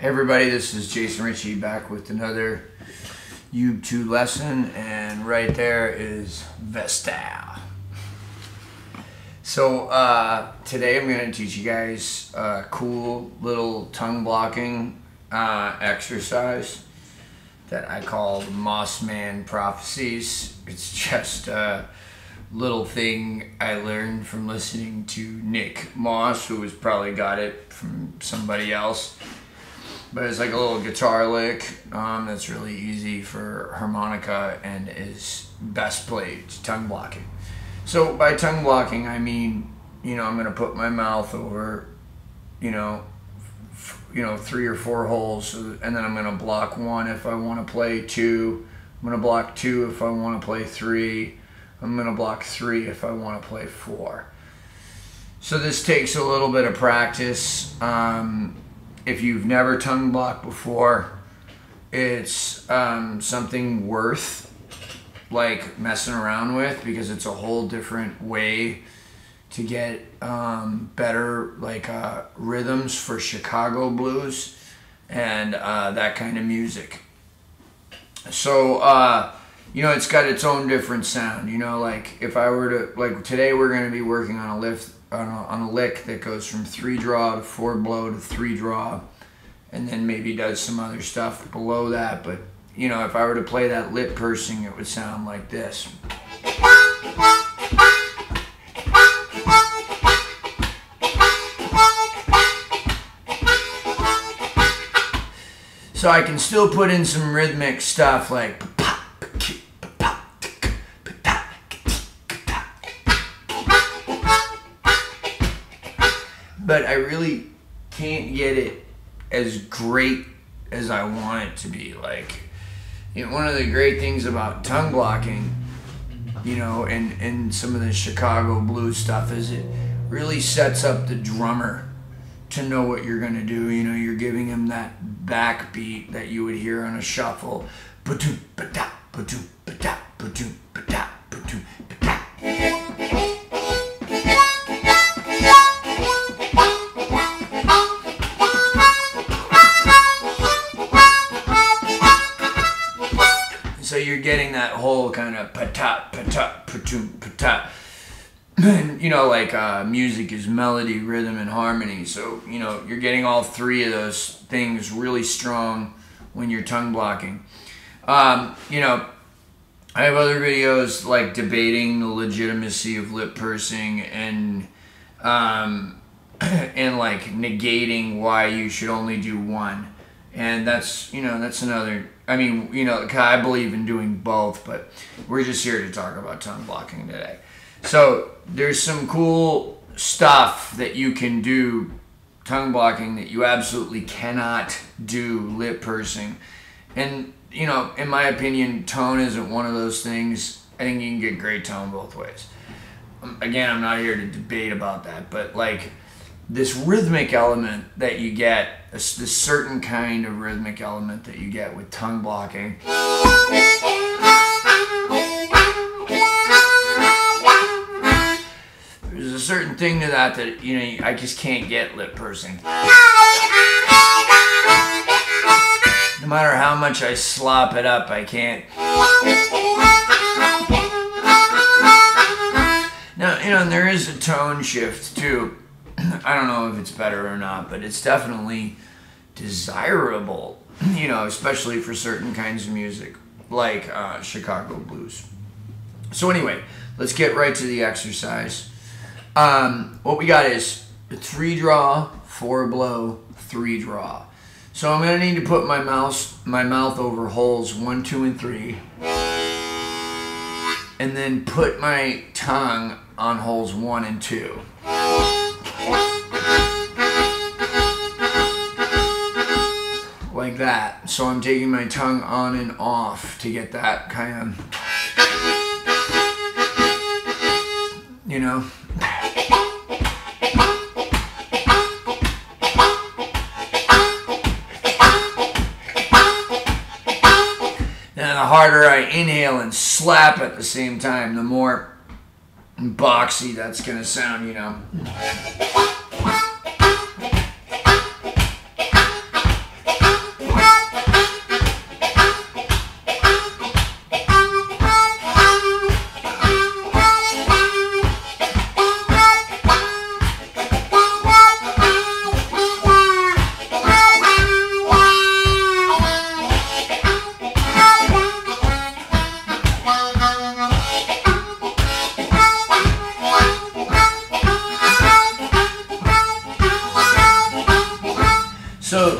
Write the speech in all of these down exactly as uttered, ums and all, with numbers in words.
Hey everybody, this is Jason Ricci back with another YouTube lesson, and right there is Vesta. So uh, today I'm going to teach you guys a cool little tongue blocking uh, exercise that I call Moss Man Prophecies. It's just a little thing I learned from listening to Nick Moss, who has probably got it from somebody else. But it's like a little guitar lick um, that's really easy for harmonica and is best played tongue blocking. So by tongue blocking, I mean, you know, I'm going to put my mouth over, you know, f you know, three or four holes, and then I'm going to block one if I want to play two. I'm going to block two if I want to play three. I'm going to block three if I want to play four. So this takes a little bit of practice. Um, If you've never tongue blocked before, it's um, something worth like messing around with, because it's a whole different way to get um, better like uh, rhythms for Chicago blues and uh, that kind of music. So uh, you know, it's got its own different sound. You know, like if I were to like today, we're going to be working on a lift. On a, on a lick that goes from three draw to four blow to three draw, and then maybe does some other stuff below that. But you know, if I were to play that lip pursing, it would sound like this. So I can still put in some rhythmic stuff like but I really can't get it as great as I want it to be. Like, you know, one of the great things about tongue blocking, you know, and, and some of the Chicago blues stuff is it really sets up the drummer to know what you're gonna do. You know, you're giving him that backbeat that you would hear on a shuffle. So you're getting that whole kind of patap, patap, patum, patap. And, you know, like uh, music is melody, rhythm, and harmony. So, you know, you're getting all three of those things really strong when you're tongue blocking. Um, you know, I have other videos like debating the legitimacy of lip pursing and, um, and like negating why you should only do one. And that's, you know, that's another, I mean, you know, I believe in doing both, but we're just here to talk about tongue blocking today. So there's some cool stuff that you can do tongue blocking that you absolutely cannot do lip pursing. And, you know, in my opinion, tone isn't one of those things. I think you can get great tone both ways. Again, I'm not here to debate about that, but like, this rhythmic element that you get, this, this certain kind of rhythmic element that you get with tongue blocking. There's a certain thing to that that, you know, I just can't get lip pursing. No matter how much I slop it up, I can't. Now, you know, and there is a tone shift too. I don't know if it's better or not, but it's definitely desirable, you know, especially for certain kinds of music, like uh, Chicago blues. So anyway, let's get right to the exercise. Um, what we got is three draw, four blow, three draw. So I'm going to need to put my mouth, my mouth over holes one, two, and three, and then put my tongue on holes one and two. Like that. So I'm taking my tongue on and off to get that kind of, you know. Now the harder I inhale and slap at the same time, the more boxy that's gonna sound, you know.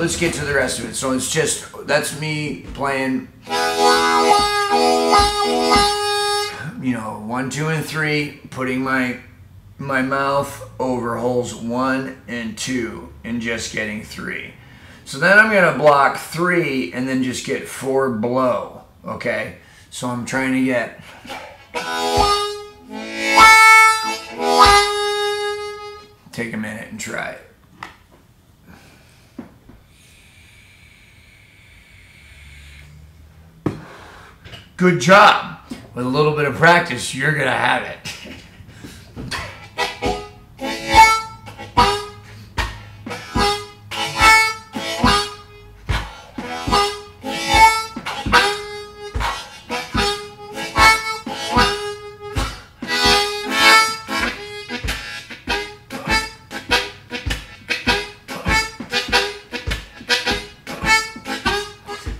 let's get to the rest of it. So it's just, that's me playing, you know, one, two, and three, putting my my mouth over holes one and two and just getting three. So then I'm gonna block three and then just get four blow, okay? So I'm trying to get, take a minute and try it. Good job. With a little bit of practice, you're gonna have it.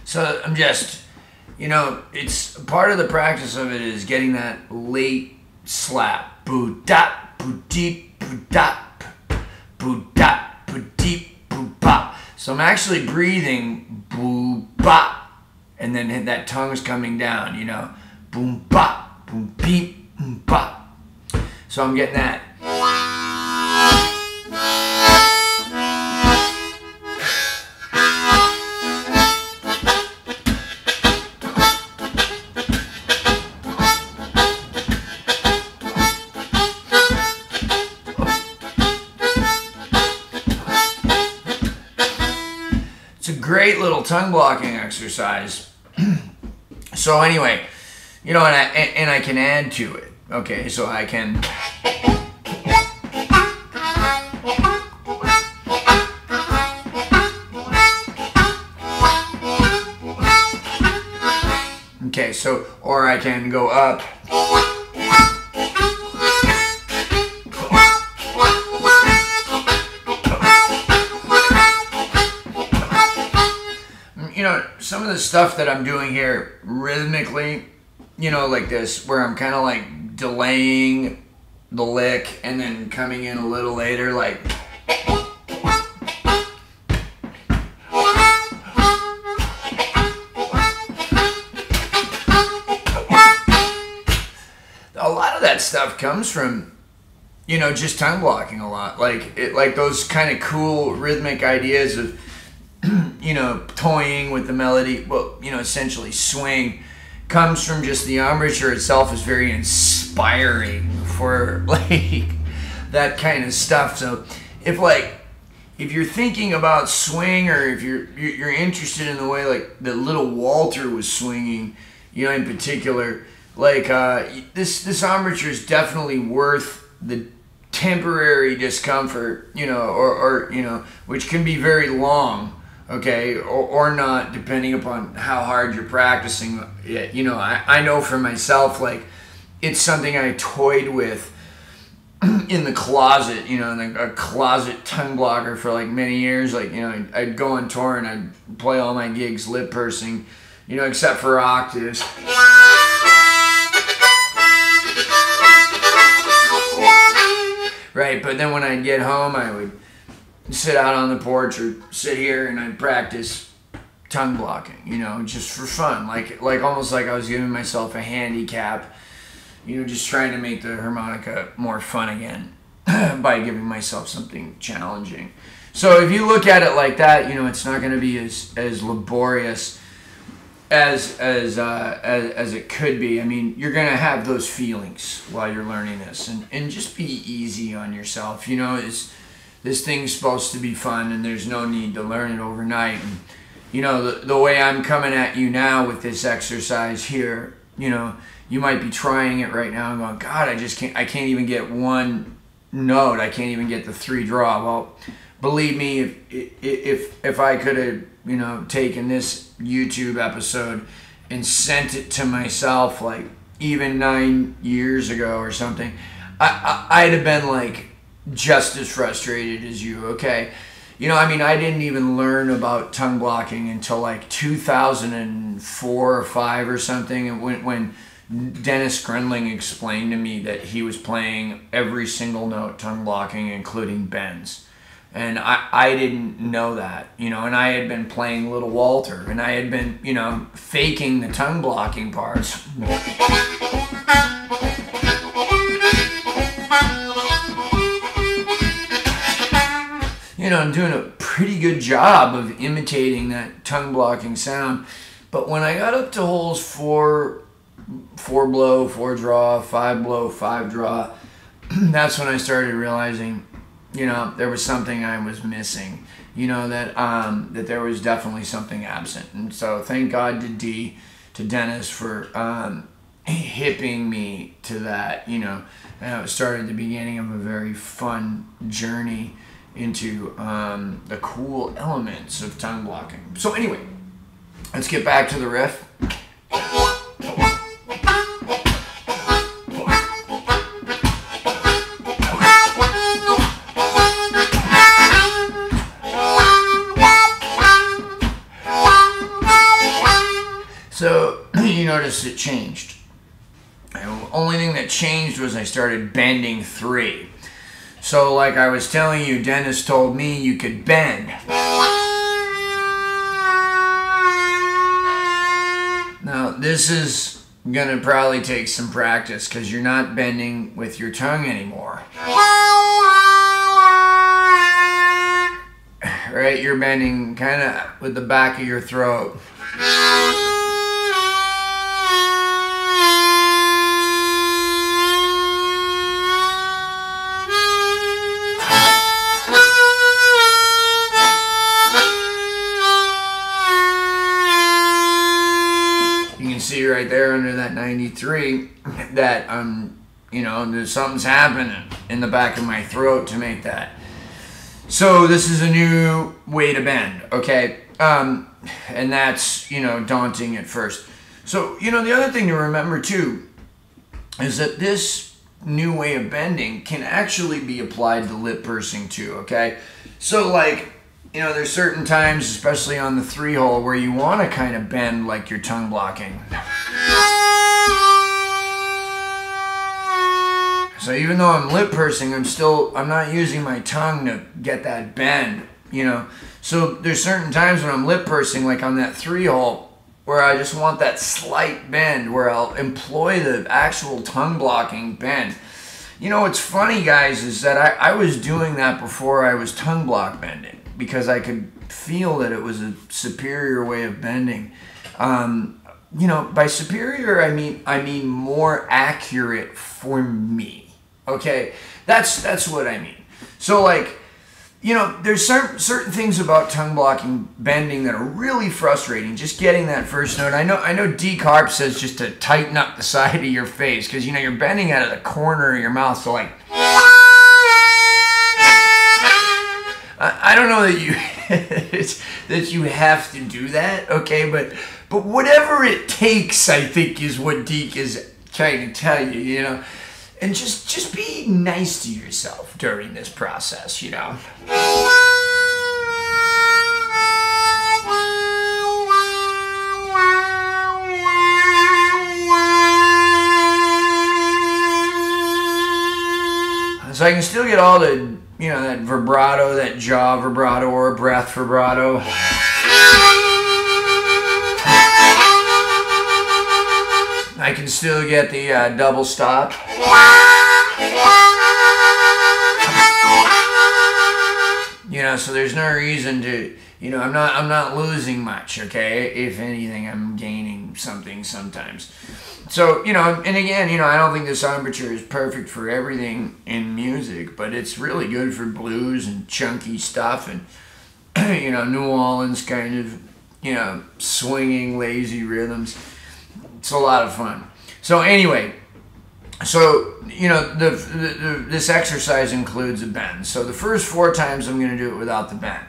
So I'm just, you know, it's part of the practice of it is getting that late slap. Boo dot, boo deep, boo dot, boo dot, boo deep, boo bop. So I'm actually breathing boo bop, and then that tongue is coming down, you know, boom bop, boom beep, boom bop. So I'm getting that. Great little tongue blocking exercise. So anyway, you know, and I, and I can add to it. Okay, so I can. Okay, so, or I can go up. Some of the stuff that I'm doing here rhythmically, you know, like this, where I'm kind of like delaying the lick and then coming in a little later, like. A lot of that stuff comes from, you know, just tongue blocking a lot. Like, it, like those kind of cool rhythmic ideas of, you know, toying with the melody, well, you know, essentially swing, comes from just the embouchure itself is very inspiring for, like, that kind of stuff. So if, like, if you're thinking about swing, or if you're you're interested in the way, like, that Little Walter was swinging, you know, in particular, like, uh, this, this embouchure is definitely worth the temporary discomfort, you know, or, or you know, which can be very long. Okay, or, or not, depending upon how hard you're practicing. You know, I, I know for myself, like, it's something I toyed with in the closet, you know, in a, a closet tongue blocker for, like, many years. Like, you know, I'd, I'd go on tour and I'd play all my gigs lip pursing, you know, except for octaves. Right, but then when I'd get home, I would sit out on the porch or sit here and I'd practice tongue blocking, you know, just for fun, like like almost like I was giving myself a handicap, you know, just trying to make the harmonica more fun again by giving myself something challenging. So if you look at it like that, you know, it's not going to be as as laborious as as, uh, as as it could be. I mean, you're going to have those feelings while you're learning this, and and just be easy on yourself, you know. It's this thing's supposed to be fun, and there's no need to learn it overnight. And, you know, the, the way I'm coming at you now with this exercise here, you know, you might be trying it right now and going, God, I just can't, I can't even get one note. I can't even get the three draw. Well, believe me, if, if, if I could have, you know, taken this YouTube episode and sent it to myself, like, even nine years ago or something, I, I, I'd have been, like, just as frustrated as you, okay? You know, I mean, I didn't even learn about tongue blocking until like two thousand four or five or something, and when, when Dennis Gruenling explained to me that he was playing every single note tongue blocking, including bends. And I, I didn't know that, you know, and I had been playing Little Walter, and I had been, you know, faking the tongue blocking parts. You know, I'm doing a pretty good job of imitating that tongue blocking sound. But when I got up to holes four, four blow, four draw, five blow, five draw, that's when I started realizing, you know, there was something I was missing, you know, that um, that there was definitely something absent. And so thank God to D, to Dennis for um, hipping me to that, you know. And it started the beginning of a very fun journey into um, the cool elements of tongue blocking. So anyway, let's get back to the riff. So you notice it changed. The only thing that changed was I started bending three. So like I was telling you, Dennis told me you could bend. Now this is gonna probably take some practice because you're not bending with your tongue anymore. Right, you're bending kind of with the back of your throat. See right there under that ninety-three that um you know, something's happening in the back of my throat to make that. So this is a new way to bend, okay? Um and that's, you know, daunting at first. So, you know, the other thing to remember too is that this new way of bending can actually be applied to lip pursing too, okay? So like, you know, there's certain times, especially on the three hole, where you want to kind of bend like you're tongue blocking. So even though I'm lip pursing, I'm still, I'm not using my tongue to get that bend, you know. So there's certain times when I'm lip pursing, like on that three hole, where I just want that slight bend, where I'll employ the actual tongue blocking bend. You know, what's funny, guys, is that I, I was doing that before I was tongue block bending, because I could feel that it was a superior way of bending. Um, you know, by superior, I mean I mean more accurate for me. Okay, that's that's what I mean. So like, you know, there's certain certain things about tongue blocking bending that are really frustrating. Just getting that first note. I know I know D Carp says just to tighten up the side of your face because, you know, you're bending out of the corner of your mouth. So like, I don't know that you that you have to do that, okay? But but whatever it takes, I think, is what Deke is trying to tell you, you know. And just just be nice to yourself during this process, you know. So I can still get all the, you know, that vibrato, that jaw vibrato or breath vibrato. I can still get the uh, double stop. You know, so there's no reason to, you know, I'm not, I'm not losing much, okay? If anything, I'm gaining something sometimes. So, you know, and again, you know, I don't think this embouchure is perfect for everything in music, but it's really good for blues and chunky stuff and, you know, New Orleans kind of, you know, swinging, lazy rhythms. It's a lot of fun. So anyway, so, you know, the, the, the, this exercise includes a bend. So the first four times I'm going to do it without the bend.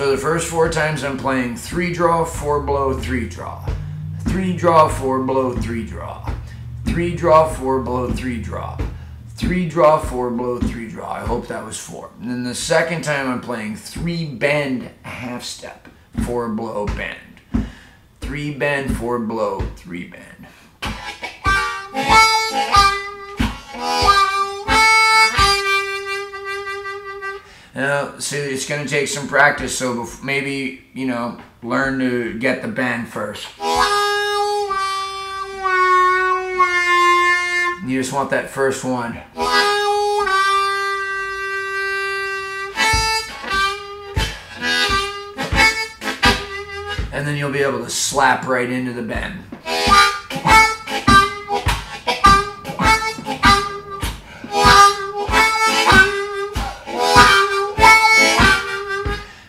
So the first four times I'm playing three draw, four blow, three draw. Three draw, four blow, three draw. Three draw, four blow, three draw. Three draw, four blow, three draw. I hope that was four. And then the second time I'm playing three bend, half step. Four blow, bend. Three bend, four blow, three bend. Now, see, it's going to take some practice, so maybe, you know, learn to get the bend first. You just want that first one. And then you'll be able to slap right into the bend.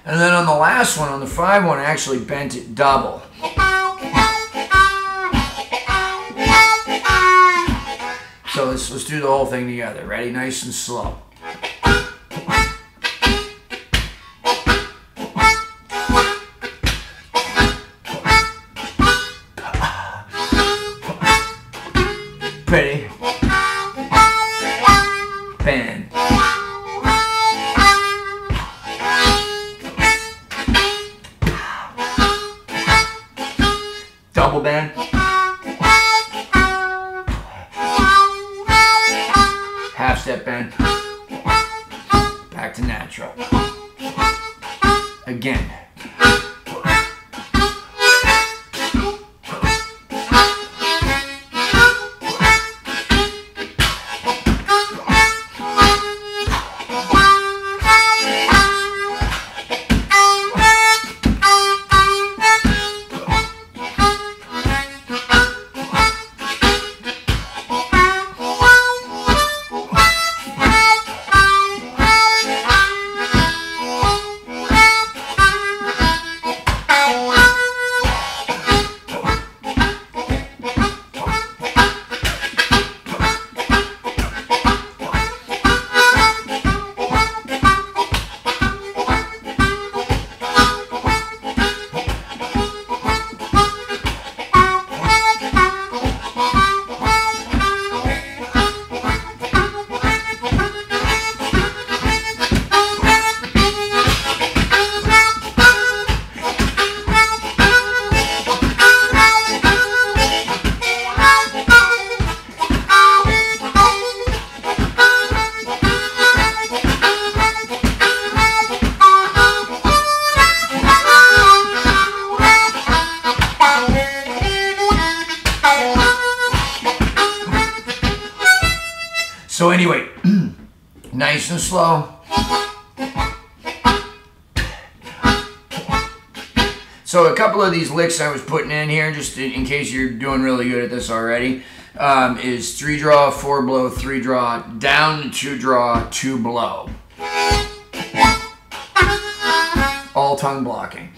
And then on the last one, on the five one, I actually bent it double. So let's, let's do the whole thing together. Ready? Nice and slow. Ready? Bend. Double bend. Half-step bend, back to natural, again. So anyway, nice and slow. So a couple of these licks I was putting in here, just in case you're doing really good at this already, um, is three draw, four blow, three draw, down to two draw, two blow. All tongue blocking.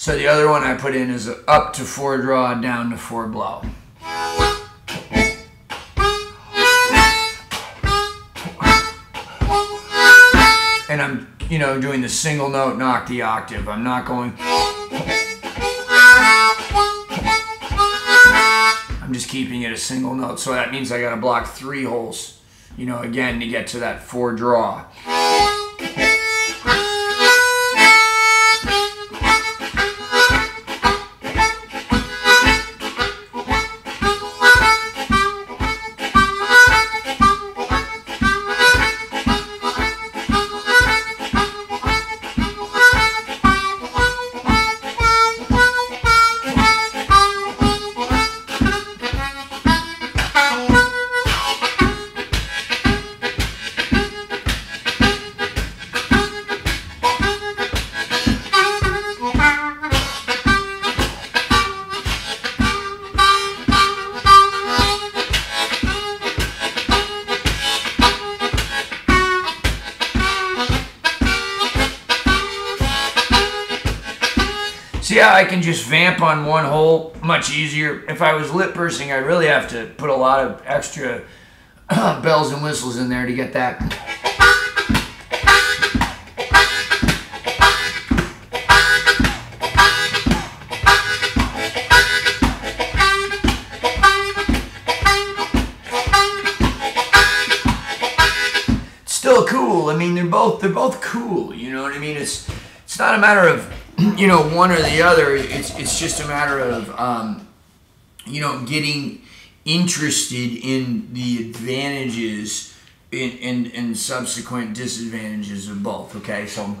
So the other one I put in is up to four draw, down to four blow. And I'm, you know, doing the single note, knock the octave. I'm not going... I'm just keeping it a single note. So that means I gotta block three holes, you know, again, to get to that four draw. yeah, I can just vamp on one hole much easier. If I was lip pursing, I really have to put a lot of extra bells and whistles in there to get that. It's still cool. I mean, they're both they're both cool. You know what I mean? It's it's not a matter of, you know, one or the other. It's it's just a matter of um, you know, getting interested in the advantages and, and, and subsequent disadvantages of both, okay? So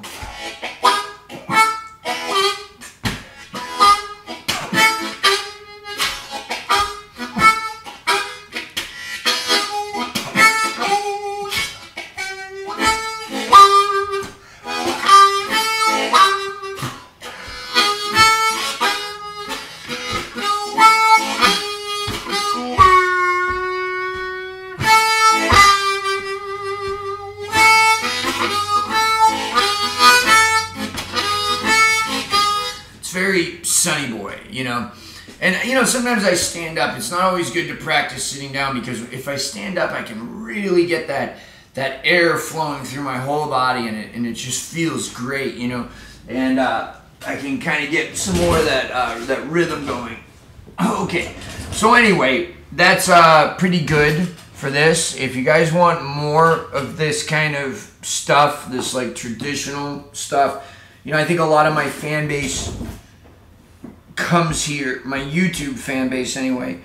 sometimes I stand up. It's not always good to practice sitting down, because if I stand up, I can really get that that air flowing through my whole body, and it, and it just feels great, you know. And uh, I can kind of get some more of that, uh, that rhythm going. Okay, so anyway, that's uh, pretty good for this. If you guys want more of this kind of stuff, this like traditional stuff, you know, I think a lot of my fan base comes here, my YouTube fan base anyway,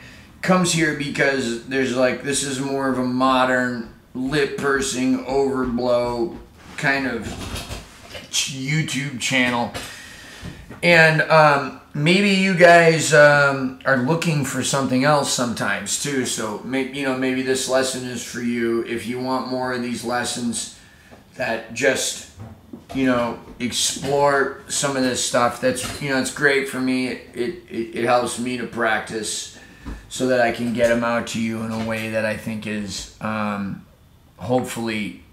comes here because there's like, this is more of a modern lip pursing, overblow kind of YouTube channel. And um, maybe you guys um, are looking for something else sometimes too. So maybe, you know, maybe this lesson is for you. If you want more of these lessons that just, you know, explore some of this stuff, that's, you know, it's great for me. It, it it helps me to practice so that I can get them out to you in a way that I think is um hopefully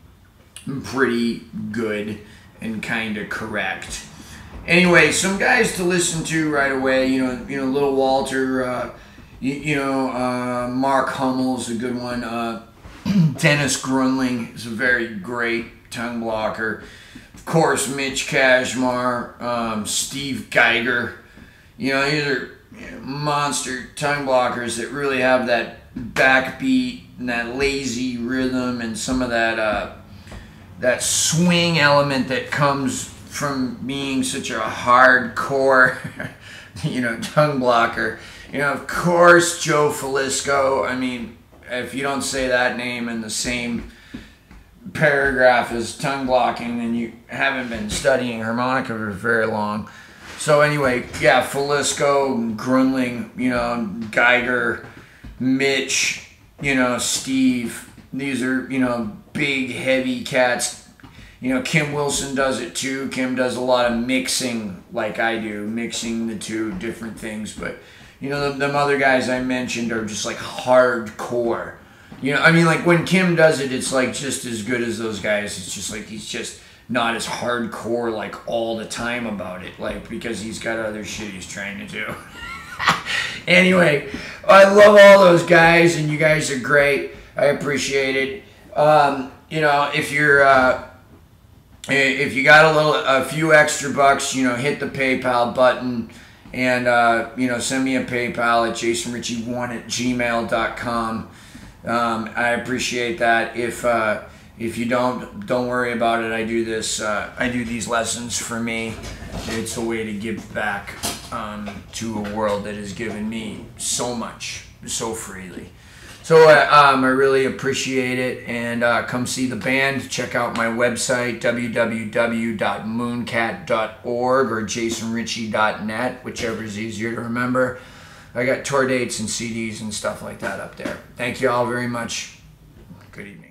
pretty good and kind of correct. Anyway, some guys to listen to right away, you know, you know Little Walter, uh you, you know uh Mark Hummel's a good one, uh Dennis Gruenling is a very great tongue blocker. Of course, Mitch Cashmar, um, Steve Geiger, you know, these are you know, monster tongue blockers that really have that backbeat and that lazy rhythm and some of that uh, that swing element that comes from being such a hardcore, you know, tongue blocker. You know, of course, Joe Felisco. I mean, if you don't say that name in the same paragraph is tongue blocking, and you haven't been studying harmonica for very long. So anyway, yeah, Felisco, Gruenling, you know, Geiger, Mitch, you know, Steve. These are, you know, big, heavy cats. You know, Kim Wilson does it too. Kim does a lot of mixing like I do, mixing the two different things. But, you know, them other guys I mentioned are just like hardcore. You know, I mean, like, when Kim does it, it's, like, just as good as those guys. It's just, like, he's just not as hardcore, like, all the time about it. Like, because he's got other shit he's trying to do. Anyway, I love all those guys, and you guys are great. I appreciate it. Um, you know, if you're, uh, if you got a little, a few extra bucks, you know, hit the PayPal button. And, uh, you know, send me a PayPal at jason ricci one at gmail dot com. Um, I appreciate that. If uh, if you don't, don't worry about it. I do this. Uh, I do these lessons for me. It's a way to give back um, to a world that has given me so much, so freely. So uh, um, I really appreciate it. And uh, come see the band. Check out my website, w w w dot mooncat dot org or jason ricci dot net, whichever is easier to remember. I got tour dates and C Ds and stuff like that up there. Thank you all very much. Good evening.